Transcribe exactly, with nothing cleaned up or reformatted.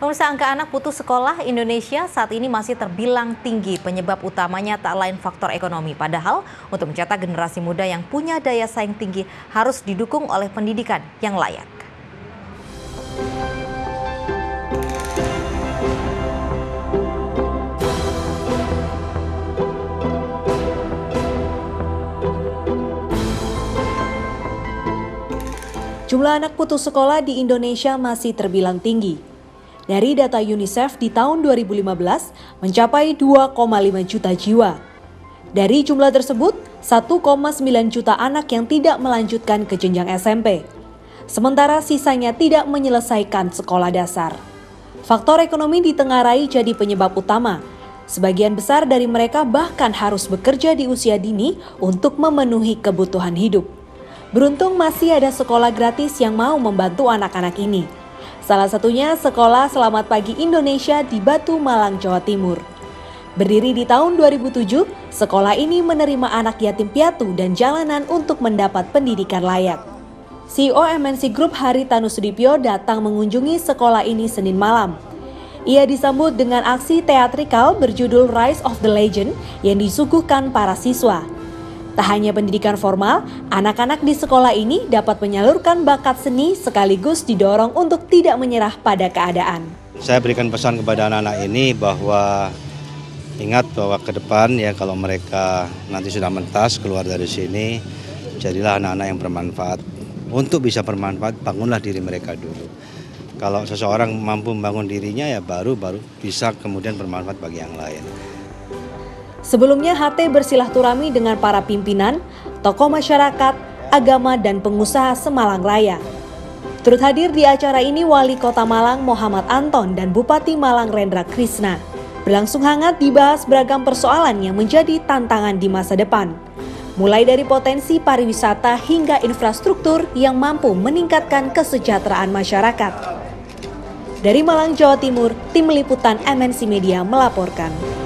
Pemirsa, angka anak putus sekolah Indonesia saat ini masih terbilang tinggi. Penyebab utamanya tak lain faktor ekonomi. Padahal untuk mencetak generasi muda yang punya daya saing tinggi harus didukung oleh pendidikan yang layak. Jumlah anak putus sekolah di Indonesia masih terbilang tinggi. Dari data UNICEF di tahun dua ribu lima belas mencapai dua koma lima juta jiwa. Dari jumlah tersebut, satu koma sembilan juta anak yang tidak melanjutkan ke jenjang S M P. Sementara sisanya tidak menyelesaikan sekolah dasar. Faktor ekonomi ditengarai jadi penyebab utama. Sebagian besar dari mereka bahkan harus bekerja di usia dini untuk memenuhi kebutuhan hidup. Beruntung masih ada sekolah gratis yang mau membantu anak-anak ini. Salah satunya Sekolah Selamat Pagi Indonesia di Batu Malang, Jawa Timur. Berdiri di tahun dua ribu tujuh, sekolah ini menerima anak yatim piatu dan jalanan untuk mendapat pendidikan layak. C E O M N C Group Hary Tanoesoedibjo datang mengunjungi sekolah ini Senin malam. Ia disambut dengan aksi teatrikal berjudul Rise of the Legend yang disuguhkan para siswa. Tak hanya pendidikan formal, anak-anak di sekolah ini dapat menyalurkan bakat seni sekaligus didorong untuk tidak menyerah pada keadaan. Saya berikan pesan kepada anak-anak ini bahwa ingat bahwa ke depan ya kalau mereka nanti sudah mentas keluar dari sini, jadilah anak-anak yang bermanfaat. Untuk bisa bermanfaat, bangunlah diri mereka dulu. Kalau seseorang mampu membangun dirinya ya baru-baru bisa kemudian bermanfaat bagi yang lain. Sebelumnya H T bersilaturahmi dengan para pimpinan, tokoh masyarakat, agama, dan pengusaha Semalang Raya. Turut hadir di acara ini Wali Kota Malang Muhammad Anton dan Bupati Malang Rendra Krishna. Berlangsung hangat dibahas beragam persoalan yang menjadi tantangan di masa depan. Mulai dari potensi pariwisata hingga infrastruktur yang mampu meningkatkan kesejahteraan masyarakat. Dari Malang, Jawa Timur, Tim Liputan M N C Media melaporkan.